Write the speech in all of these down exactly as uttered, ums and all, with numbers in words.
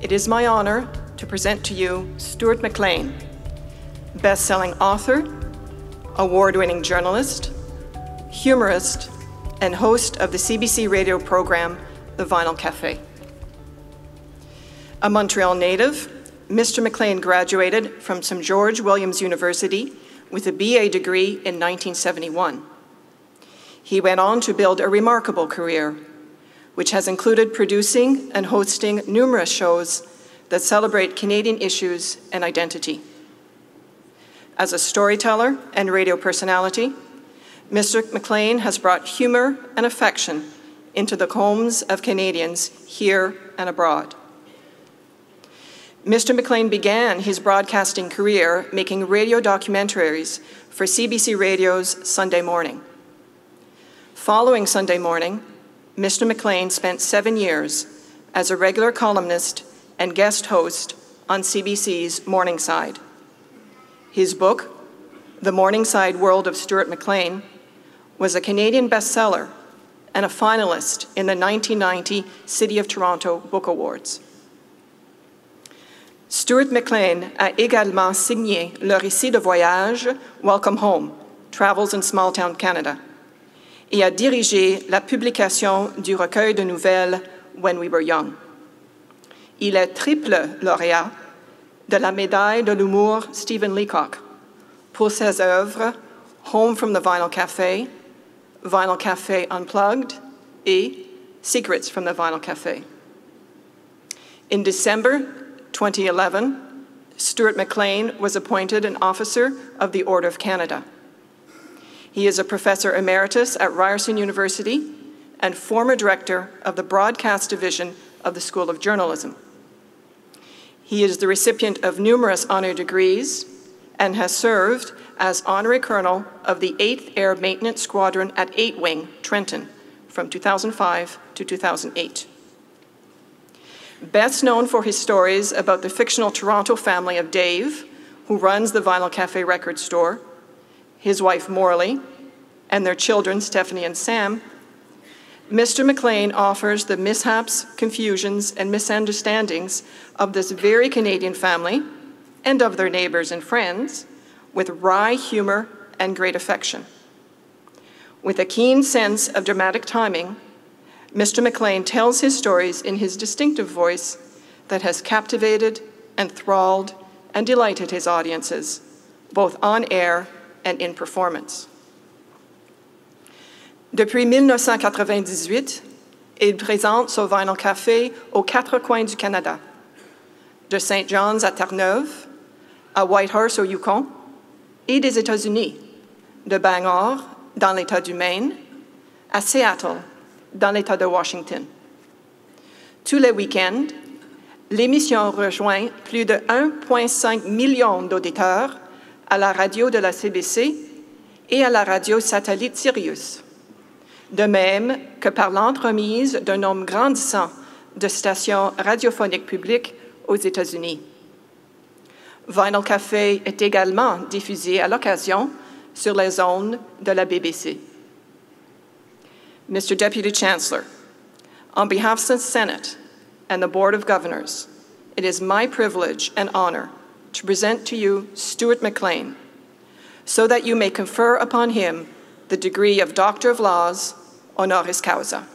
It is my honor to present to you Stuart McLean, best-selling author, award-winning journalist, humorist, and host of the C B C radio program, The Vinyl Cafe. A Montreal native, Mister McLean graduated from Saint George Williams University with a B A degree in nineteen seventy-one. He went on to build a remarkable career, which has included producing and hosting numerous shows that celebrate Canadian issues and identity. As a storyteller and radio personality, Mister McLean has brought humor and affection into the homes of Canadians here and abroad. Mister McLean began his broadcasting career making radio documentaries for C B C Radio's Sunday Morning. Following Sunday Morning, Mister McLean spent seven years as a regular columnist and guest host on C B C's Morningside. His book, The Morningside World of Stuart McLean, was a Canadian bestseller and a finalist in the nineteen ninety City of Toronto Book Awards. Stuart McLean a également signé le récit de voyage Welcome Home: Travels in Small Town Canada et a dirigé la publication du recueil de nouvelles When We Were Young. Il est triple lauréat de la médaille de l'humour Stephen Leacock pour ses œuvres Home from the Vinyl Cafe, Vinyl Cafe Unplugged et Secrets from the Vinyl Cafe. In December twenty eleven, Stuart McLean was appointed an officer of the Order of Canada. He is a professor emeritus at Ryerson University and former director of the broadcast division of the School of Journalism. He is the recipient of numerous honor degrees and has served as honorary colonel of the eighth Air Maintenance Squadron at eight wing, Trenton, from two thousand five to two thousand eight. Best known for his stories about the fictional Toronto family of Dave, who runs the Vinyl Cafe record store, his wife Morley, and their children Stephanie and Sam, Mister McLean offers the mishaps, confusions, and misunderstandings of this very Canadian family and of their neighbors and friends with wry humor and great affection. With a keen sense of dramatic timing, Mister McLean tells his stories in his distinctive voice that has captivated, enthralled, and delighted his audiences, both on air and in performance. Depuis mille neuf cent quatre-vingt-dix-huit, il présente son Vinyl Café aux quatre coins du Canada, de Saint John's à Terre-Neuve, à Whitehorse au Yukon, et des États-Unis, de Bangor, dans l'État du Maine, à Seattle, dans l'État de Washington. Tous les week-ends, l'émission rejoint plus de un virgule cinq million d'auditeurs à la radio de la C B C et à la radio satellite Sirius, de même que par l'entremise d'un nombre grandissant de stations radiophoniques publiques aux États-Unis. Vinyl Café est également diffusé à l'occasion sur les ondes de la B B C. Mister Deputy Chancellor, on behalf of the Senate and the Board of Governors, it is my privilege and honor to present to you Stuart McLean, so that you may confer upon him the degree of Doctor of Laws, honoris causa.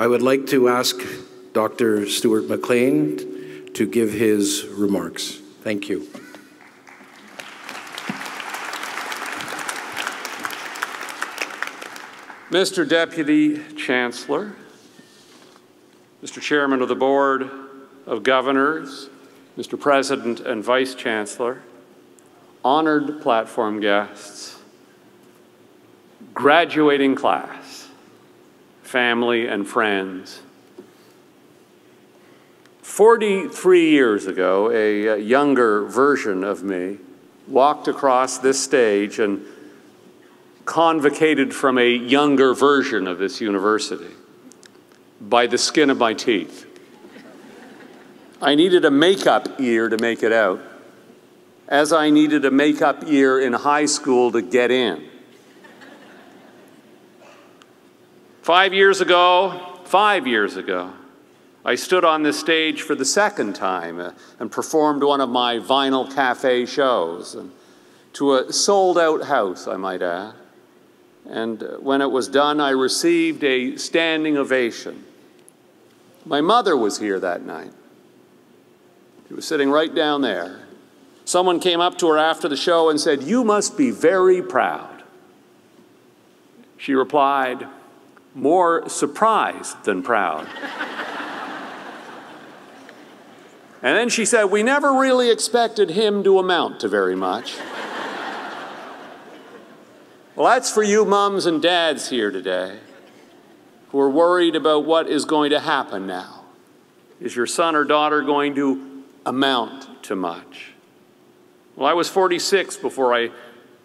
I would like to ask Doctor Stuart McLean to give his remarks. Thank you. Mister Deputy Chancellor, Mister Chairman of the Board of Governors, Mister President and Vice Chancellor, honored platform guests, graduating class, family and friends. forty-three years ago, a younger version of me walked across this stage and convocated from a younger version of this university by the skin of my teeth. I needed a makeup year to make it out, as I needed a makeup year in high school to get in. Five years ago, five years ago, I stood on this stage for the second time uh, and performed one of my Vinyl Cafe shows, and to a sold-out house, I might add. And when it was done, I received a standing ovation. My mother was here that night. She was sitting right down there. Someone came up to her after the show and said, "You must be very proud." She replied, "More surprised than proud." And then she said, "We never really expected him to amount to very much." Well, that's for you mums and dads here today who are worried about what is going to happen now. Is your son or daughter going to amount to much? Well, I was forty-six before I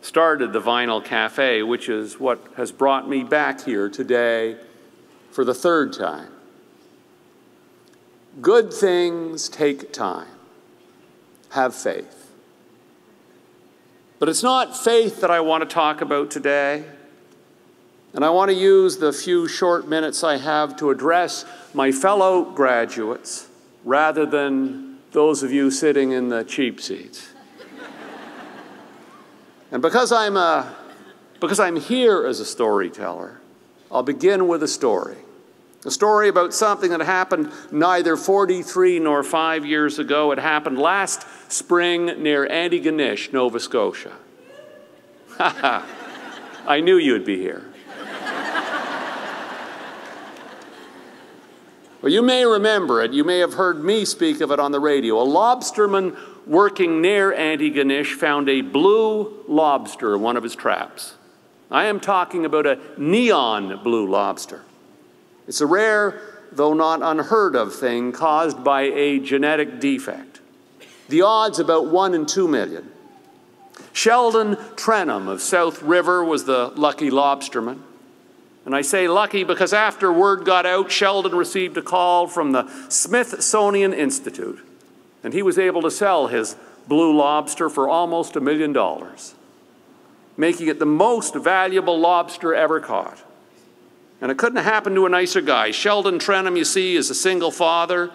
started the Vinyl Cafe, which is what has brought me back here today for the third time. Good things take time. Have faith. But it's not faith that I want to talk about today. And I want to use the few short minutes I have to address my fellow graduates rather than those of you sitting in the cheap seats. And because I'm, a, because I'm here as a storyteller, I'll begin with a story. A story about something that happened neither forty-three nor five years ago. It happened last spring near Antigonish, Nova Scotia. Ha ha, I knew you'd be here. Well, you may remember it. You may have heard me speak of it on the radio. A lobsterman working near Antigonish found a blue lobster in one of his traps. I am talking about a neon blue lobster. It's a rare, though not unheard of, thing caused by a genetic defect. The odds about one in two million. Sheldon Trenham of South River was the lucky lobsterman. And I say lucky because after word got out, Sheldon received a call from the Smithsonian Institute, and he was able to sell his blue lobster for almost a million dollars, making it the most valuable lobster ever caught. And it couldn't happen to a nicer guy. Sheldon Trenham, you see, is a single father,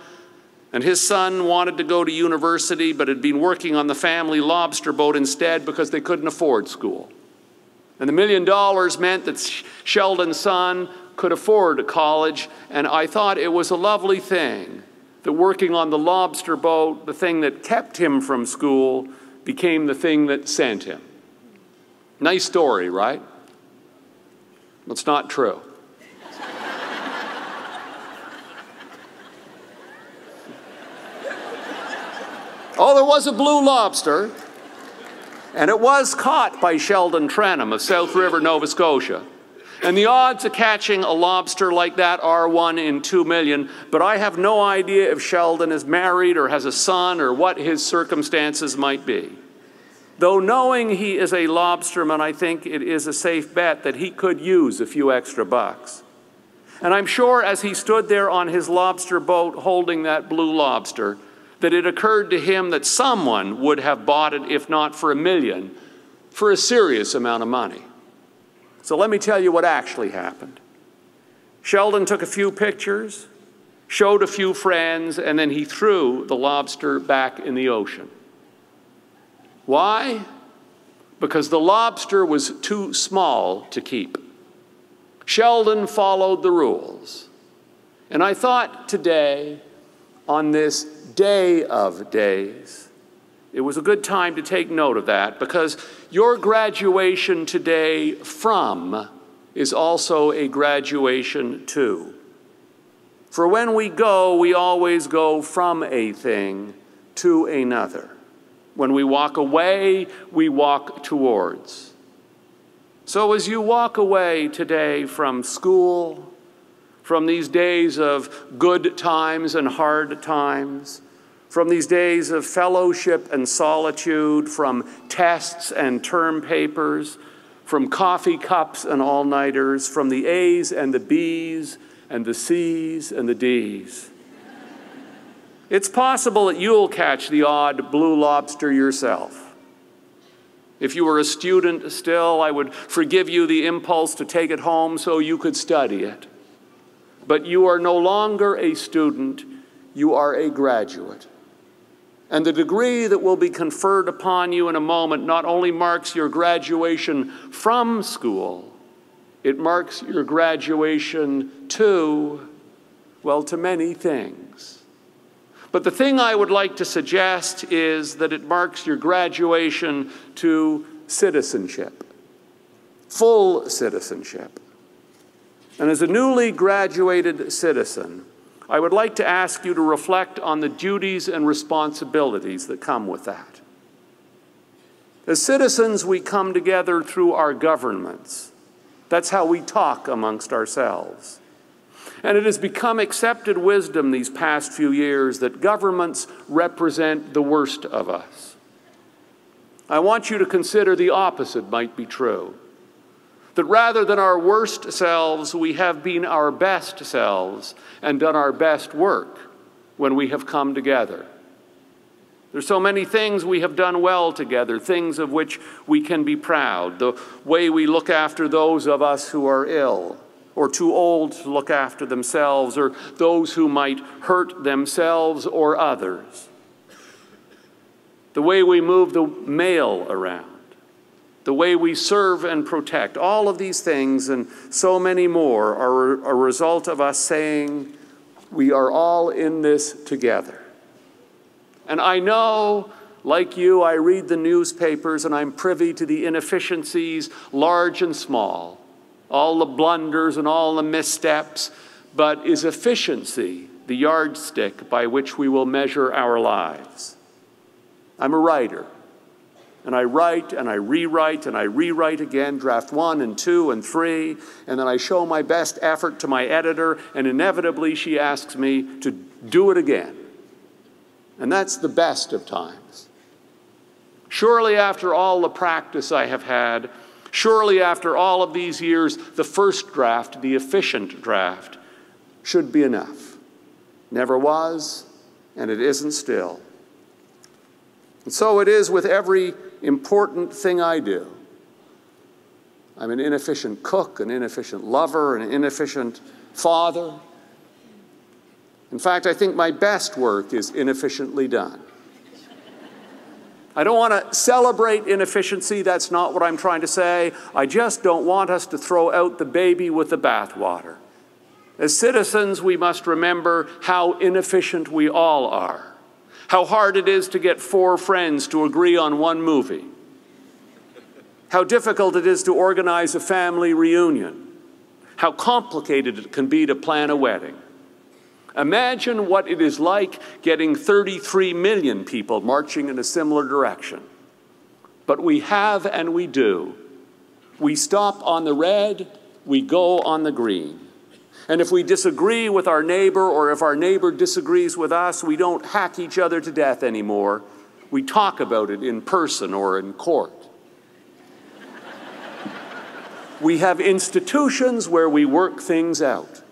and his son wanted to go to university, but had been working on the family lobster boat instead because they couldn't afford school. And the million dollars meant that Sheldon's son could afford college, and I thought it was a lovely thing that working on the lobster boat, the thing that kept him from school, became the thing that sent him. Nice story, right? It's not true. Oh, there was a blue lobster, and it was caught by Sheldon Trenham of South River, Nova Scotia. And the odds of catching a lobster like that are one in two million, but I have no idea if Sheldon is married or has a son or what his circumstances might be. Though knowing he is a lobsterman, I think it is a safe bet that he could use a few extra bucks. And I'm sure as he stood there on his lobster boat holding that blue lobster, that it occurred to him that someone would have bought it, if not for a million, for a serious amount of money. So let me tell you what actually happened. Sheldon took a few pictures, showed a few friends, and then he threw the lobster back in the ocean. Why? Because the lobster was too small to keep. Sheldon followed the rules. And I thought today, on this day of days, it was a good time to take note of that, because your graduation today from is also a graduation to. For when we go, we always go from a thing to another. When we walk away, we walk towards. So as you walk away today from school, from these days of good times and hard times, from these days of fellowship and solitude, from tests and term papers, from coffee cups and all-nighters, from the A's and the B's, and the C's and the D's. It's possible that you'll catch the odd blue lobster yourself. If you were a student still, I would forgive you the impulse to take it home so you could study it. But you are no longer a student, you are a graduate. And the degree that will be conferred upon you in a moment not only marks your graduation from school, it marks your graduation to, well, to many things. But the thing I would like to suggest is that it marks your graduation to citizenship, full citizenship. And as a newly graduated citizen, I would like to ask you to reflect on the duties and responsibilities that come with that. As citizens, we come together through our governments. That's how we talk amongst ourselves. And it has become accepted wisdom these past few years that governments represent the worst of us. I want you to consider the opposite might be true. That rather than our worst selves, we have been our best selves and done our best work when we have come together. There's so many things we have done well together, things of which we can be proud. The way we look after those of us who are ill, or too old to look after themselves, or those who might hurt themselves or others. The way we move the mail around. The way we serve and protect. All of these things and so many more are a result of us saying, we are all in this together. And I know, like you, I read the newspapers and I'm privy to the inefficiencies, large and small, all the blunders and all the missteps, but is efficiency the yardstick by which we will measure our lives? I'm a writer, and I write and I rewrite and I rewrite again, draft one and two and three, and then I show my best effort to my editor, and inevitably she asks me to do it again. And that's the best of times. Surely after all the practice I have had, surely after all of these years, the first draft, the efficient draft, should be enough. Never was, and it isn't still. And so it is with every important thing I do. I'm an inefficient cook, an inefficient lover, an inefficient father. In fact, I think my best work is inefficiently done. I don't want to celebrate inefficiency. That's not what I'm trying to say. I just don't want us to throw out the baby with the bathwater. As citizens, we must remember how inefficient we all are, how hard it is to get four friends to agree on one movie, how difficult it is to organize a family reunion, how complicated it can be to plan a wedding. Imagine what it is like getting thirty-three million people marching in a similar direction. But we have and we do. We stop on the red, we go on the green. And if we disagree with our neighbor, or if our neighbor disagrees with us, we don't hack each other to death anymore. We talk about it in person or in court. We have institutions where we work things out.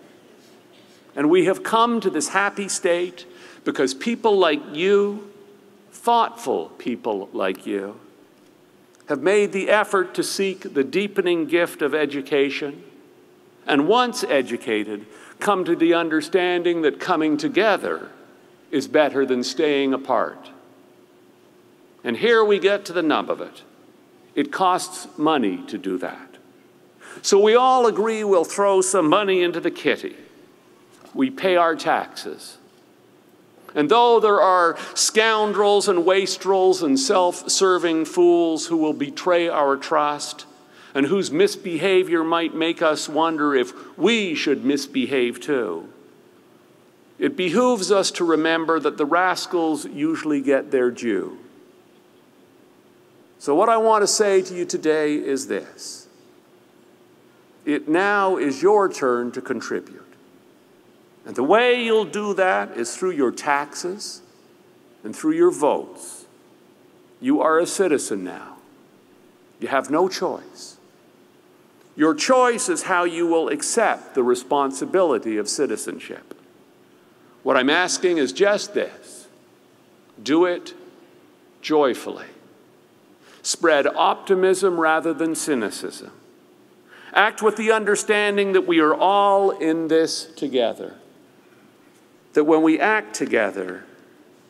And we have come to this happy state because people like you, thoughtful people like you, have made the effort to seek the deepening gift of education, and once educated, come to the understanding that coming together is better than staying apart. And here we get to the nub of it. It costs money to do that. So we all agree we'll throw some money into the kitty. We pay our taxes. And though there are scoundrels and wastrels and self-serving fools who will betray our trust and whose misbehavior might make us wonder if we should misbehave too, it behooves us to remember that the rascals usually get their due. So what I want to say to you today is this. It now is your turn to contribute. And the way you'll do that is through your taxes and through your votes. You are a citizen now. You have no choice. Your choice is how you will accept the responsibility of citizenship. What I'm asking is just this. Do it joyfully. Spread optimism rather than cynicism. Act with the understanding that we are all in this together. That when we act together,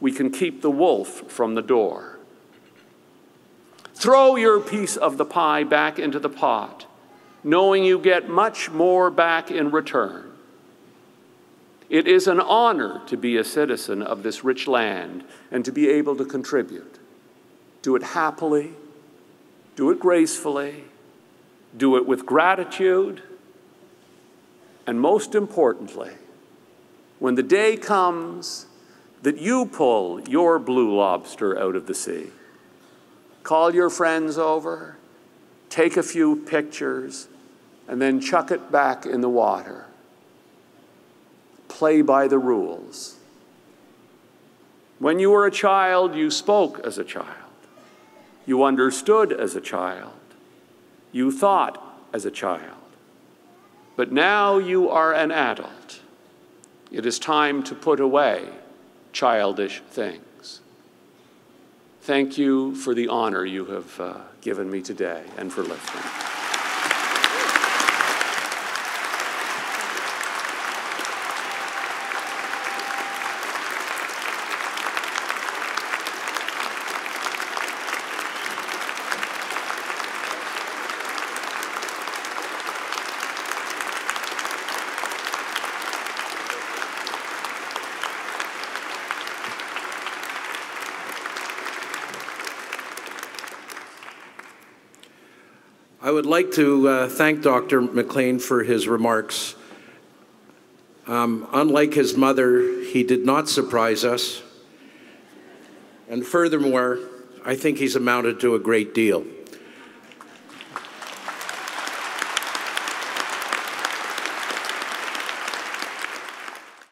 we can keep the wolf from the door. Throw your piece of the pie back into the pot, knowing you get much more back in return. It is an honor to be a citizen of this rich land and to be able to contribute. Do it happily, do it gracefully, do it with gratitude, and most importantly, when the day comes that you pull your blue lobster out of the sea, call your friends over, take a few pictures, and then chuck it back in the water. Play by the rules. When you were a child, you spoke as a child. You understood as a child. You thought as a child. But now you are an adult. It is time to put away childish things. Thank you for the honor you have uh, given me today and for listening. I would like to uh, thank Doctor McLean for his remarks. Um, unlike his mother, he did not surprise us. And furthermore, I think he's amounted to a great deal.